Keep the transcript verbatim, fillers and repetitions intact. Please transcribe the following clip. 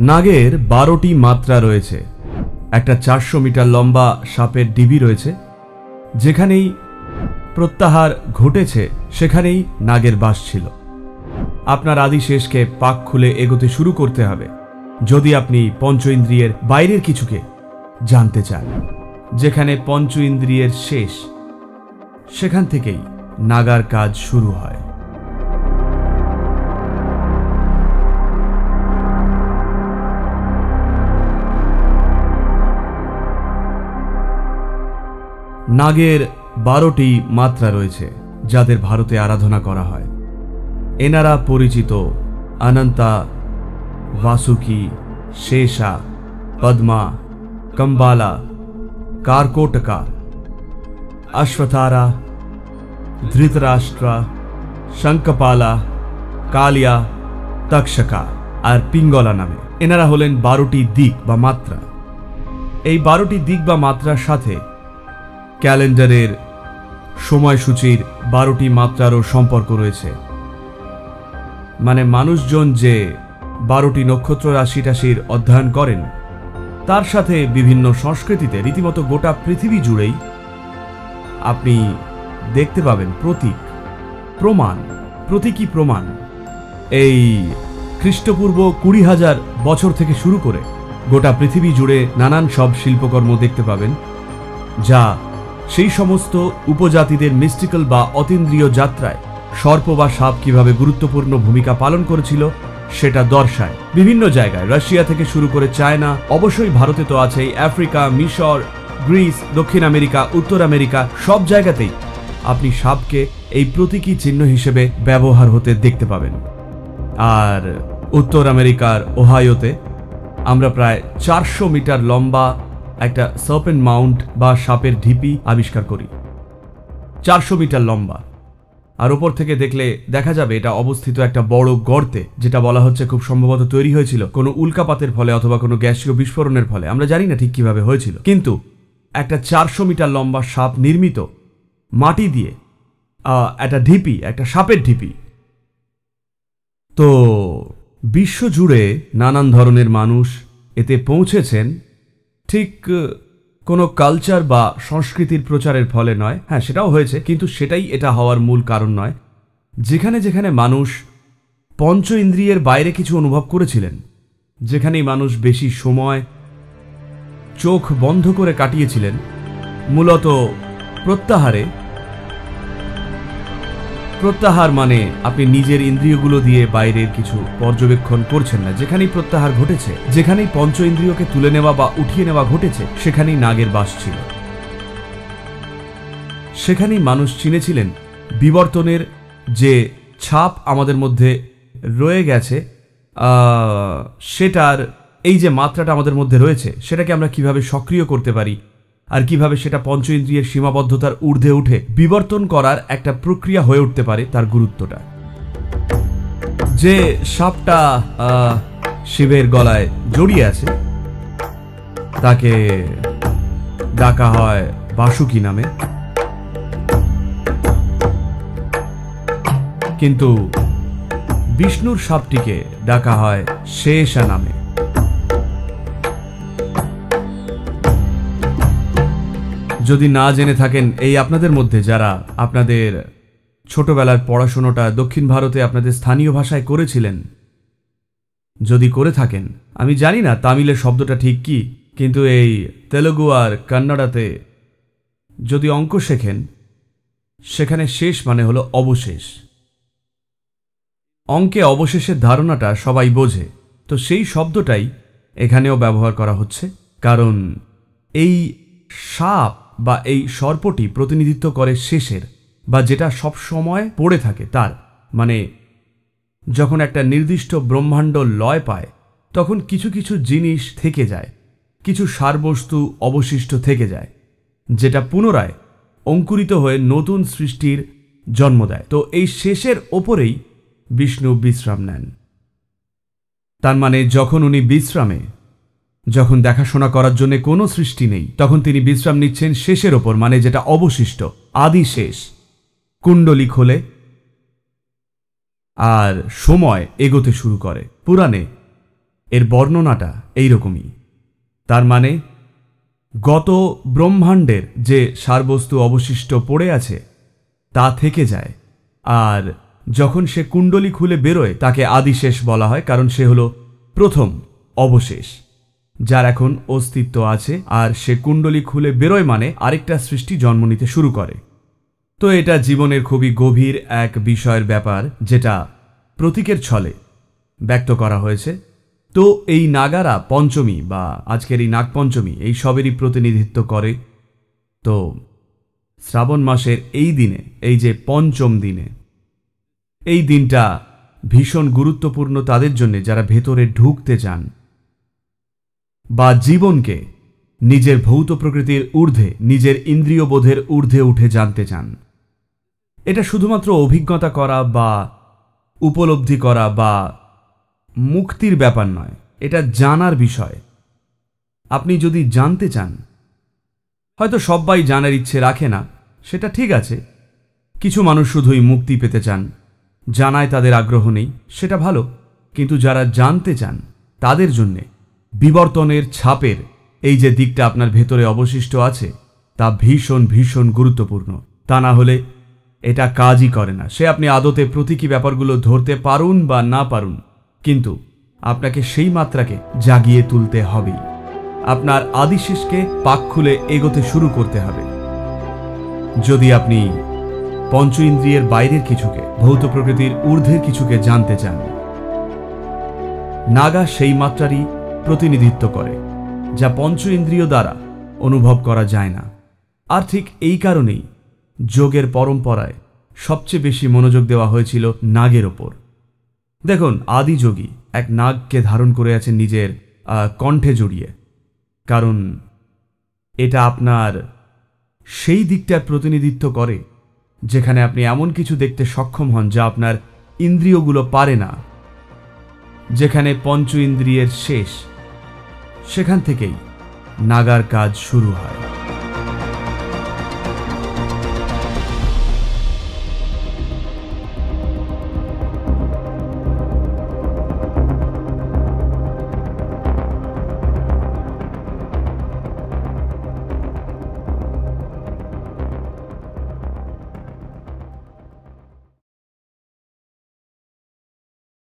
नागेर बारोटी मात्रा रयेछे। एकटा चारशो मीटार लम्बा सापेर डिबि रयेछे, जेखानेई प्रत्याहार घटेछे सेखानेई नागेर बास छिलो। आपनार आदि शेषके पाक खुले एगोते शुरू करते हबे यदि आपनि पंच इंद्रियेर बाइरेर किछुके जानते चान। जेखाने पंच इंद्रियेर शेष सेखान थेकेई नागार काज शुरू हय। नागेर बारोटी मात्रा रयेछे जादेर भारते आराधना करा हय। एनारा परिचित अनंता, वासुकी, शेषा, पद्मा, कंबाला, कारकोटका, अश्वतारा, धृतराष्ट्रा, शंखपाला, कालिया, तक्षका और पिंगला नामे। एनारा हलेन बारोटी दिक बा मात्रा। एई बारोटी दिक बा मात्रार साथे ক্যালেন্ডারের সময়সূচির বারোটি মাত্রারও সম্পর্ক রয়েছে। মানে মানুষজন যে বারোটি নক্ষত্র রাশি রাশির অধ্যয়ন করেন তার সাথে বিভিন্ন সংস্কৃতিতে রীতিমতো গোটা পৃথিবী জুড়েই আপনি দেখতে পাবেন প্রতীক, প্রমাণ, প্রতীকী প্রমাণ। এই খ্রিস্টপূর্ব কুড়ি হাজার বছর থেকে শুরু করে গোটা পৃথিবী জুড়ে নানান সব শিল্পকর্ম দেখতে পাবেন যা সেই সমস্ত উপজাতিদের মিস্টিক্যাল বা অতীন্দ্রিয় যাত্রায় সর্প বা সাপ কিভাবে গুরুত্বপূর্ণ ভূমিকা পালন করেছিল সেটা দর্শায়। বিভিন্ন জায়গায় রাশিয়া থেকে শুরু করে চায়না, অবশ্যই ভারতে তো আছেই, আফ্রিকা, মিশর, গ্রিস, দক্ষিণ আমেরিকা, উত্তর আমেরিকা সব জায়গাতেই আপনি সাপকে এই প্রতীকী চিহ্ন হিসেবে ব্যবহার হতে দেখতে পাবেন। আর উত্তর আমেরিকার ওহাইওতে আমরা প্রায় চারশো মিটার লম্বা একটা সার্পেন্ট মাউন্ট বা সাপের ঢিপি আবিষ্কার করি। চারশো মিটার লম্বা, আর উপর থেকে দেখলে দেখা যাবে এটা অবস্থিত একটা বড় গর্তে, যেটা বলা হচ্ছে খুব সম্ভবত তৈরি হয়েছিল কোনো উল্কাপাতের ফলে অথবা কোনো গ্যাসীয় বিস্ফোরণের ফলে। আমরা জানি না ঠিক কীভাবে হয়েছিল, কিন্তু একটা চারশো মিটার লম্বা সাপ নির্মিত মাটি দিয়ে একটা ঢিপি, একটা সাপের ঢিপি। তো বিশ্বজুড়ে নানান ধরনের মানুষ এতে পৌঁছেছেন ঠিক কোনো কালচার বা সংস্কৃতির প্রচারের ফলে নয়। হ্যাঁ, সেটাও হয়েছে, কিন্তু সেটাই এটা হওয়ার মূল কারণ নয়। যেখানে যেখানে মানুষ পঞ্চ ইন্দ্রিয়ের বাইরে কিছু অনুভব করেছিলেন, যেখানেই মানুষ বেশি সময় চোখ বন্ধ করে কাটিয়েছিলেন মূলত প্রত্যাহারে। প্রত্যাহার মানে আপনি নিজের ইন্দ্রিয়গুলো দিয়ে বাইরের কিছু পর্যবেক্ষণ করছেন না। যেখানেই প্রত্যাহার ঘটেছে, যেখানেই পঞ্চ ইন্দ্রিয়কে তুলে নেওয়া বা উঠিয়ে নেওয়া ঘটেছে, সেখানেই নাগের বাস ছিল। সেখানেই মানুষ চিনেছিলেন বিবর্তনের যে ছাপ আমাদের মধ্যে রয়ে গেছে, সেটার এই যে মাত্রাটা আমাদের মধ্যে রয়েছে সেটাকে আমরা কিভাবে সক্রিয় করতে পারি আর কিভাবে সেটা পঞ্চ ইন্দ্রিয়ের সীমাবদ্ধতার ঊর্ধ্বে উঠে বিবর্তন করার একটা প্রক্রিয়া হয়ে উঠতে পারে তার গুরুত্বটা। যে সাপটা শিবের গলায় জড়িয়ে আছে তাকে ডাকা হয় বাসুকি নামে, কিন্তু বিষ্ণুর সাপটিকে ডাকা হয় শেষা নামে। যদি না জেনে থাকেন এই আপনাদের মধ্যে যারা আপনাদের ছোটবেলার পড়াশোনাটা দক্ষিণ ভারতে আপনাদের স্থানীয় ভাষায় করেছিলেন, যদি করে থাকেন, আমি জানি না তামিলের শব্দটা ঠিক কি, কিন্তু এই তেলুগু আর কন্নড়াতে যদি অঙ্ক শেখেন সেখানে শেষ মানে হলো অবশেষ। অঙ্কে অবশেষের ধারণাটা সবাই বোঝে, তো সেই শব্দটাই এখানেও ব্যবহার করা হচ্ছে, কারণ এই সাপ বা এই সর্পটি প্রতিনিধিত্ব করে শেষের, বা যেটা সব সময় পড়ে থাকে তার। মানে যখন একটা নির্দিষ্ট ব্রহ্মাণ্ড লয় পায় তখন কিছু কিছু জিনিস থেকে যায়, কিছু সারবস্তু অবশিষ্ট থেকে যায়, যেটা পুনরায় অঙ্কুরিত হয়ে নতুন সৃষ্টির জন্ম দেয়। তো এই শেষের ওপরেই বিষ্ণু বিশ্রাম নেন। তার মানে যখন উনি বিশ্রামে, যখন দেখাশোনা করার জন্য কোনো সৃষ্টি নেই, তখন তিনি বিশ্রাম নিচ্ছেন শেষের ওপর, মানে যেটা অবশিষ্ট, আদি শেষ। কুণ্ডলী খোলে আর সময় এগোতে শুরু করে। পুরাণে एर बर्णनाटा एई रकमई। तार माने गत ब्रह्मांडेर जे सारबस्तु अवशिष्ट पड़े आछे ता थेके जाए आर जखन से कुंडली खुले बेरोय ताके आदिशेष बला हय, कारण से हलो प्रथम अवशेष जार एखन अस्तित्व आछे आर से कुंडली खुले बेरोय माने आरेकटा सृष्टि जन्म निते शुरू करे। तो एटा जीवनेर खुबी गभीर एक विषयेर ब्यापार जेटा प्रतीकेर छले व्यक्त करा हयेछे। तो एई नागारा पंचमी बा आजकेर एई नागपंचमी एई सबेरई प्रतिनिधित्व करे। तो श्रावण मासेर एई दिने एई जे पंचम दिने एई दिनटा भीषण गुरुत्वपूर्ण तादेर जन्य जारा भेतरे ढुकते जान बा जीवन के निजेर भौत प्रकृतिर ऊर्ध्वे निजेर इंद्रिय बोधेर ऊर्ध्वे उठे जानते चान। एटा शुधुमात्र अभिज्ञता करा बा उपलब्धि करा बा मुक्तिर ब्यापार नय, एटा जानार विषय। आपनी जदि जानते चान हयतो सबाई जानार इच्छे राखे ना, सेटा ठीक आछे। किछु मानुष शुधुई मुक्ति पेते चान, जानाय तादेर आग्रह नेई, सेटा भालो। किन्तु जारा जानते चान तादेर जन्य बिवर्तनेर छापेर এই যে দিকটা আপনার ভেতরে অবশিষ্ট আছে তা ভীষণ ভীষণ গুরুত্বপূর্ণ। তা না হলে এটা কাজই করে না। সে আপনি আদতে প্রতীকী ব্যাপারগুলো ধরতে পারুন বা না পারুন, কিন্তু আপনাকে সেই মাত্রাকে জাগিয়ে তুলতে হবে। আপনার আদিশেষকে পাক খুলে এগোতে শুরু করতে হবে। যদি আপনি পঞ্চ ইন্দ্রিয়ের বাইরের কিছুকে ভৌত প্রকৃতির ঊর্ধ্বের কিছুকে জানতে চান, নাগা সেই মাত্রারই প্রতিনিধিত্ব করে যা পঞ্চ ইন্দ্রিয় দ্বারা অনুভব করা যায় না। আর ঠিক এই কারণেই যোগের পরম্পরায় সবচেয়ে বেশি মনোযোগ দেওয়া হয়েছিল নাগের ওপর। দেখুন, আদি যোগী এক নাগকে ধারণ করে আছেন নিজের কণ্ঠে জড়িয়ে, কারণ এটা আপনার সেই দিকটার প্রতিনিধিত্ব করে যেখানে আপনি এমন কিছু দেখতে সক্ষম হন যা আপনার ইন্দ্রিয়গুলো পারে না। যেখানে পঞ্চ ইন্দ্রিয়ের শেষ, সেখান থেকেই নাগার কাজ শুরু হয়।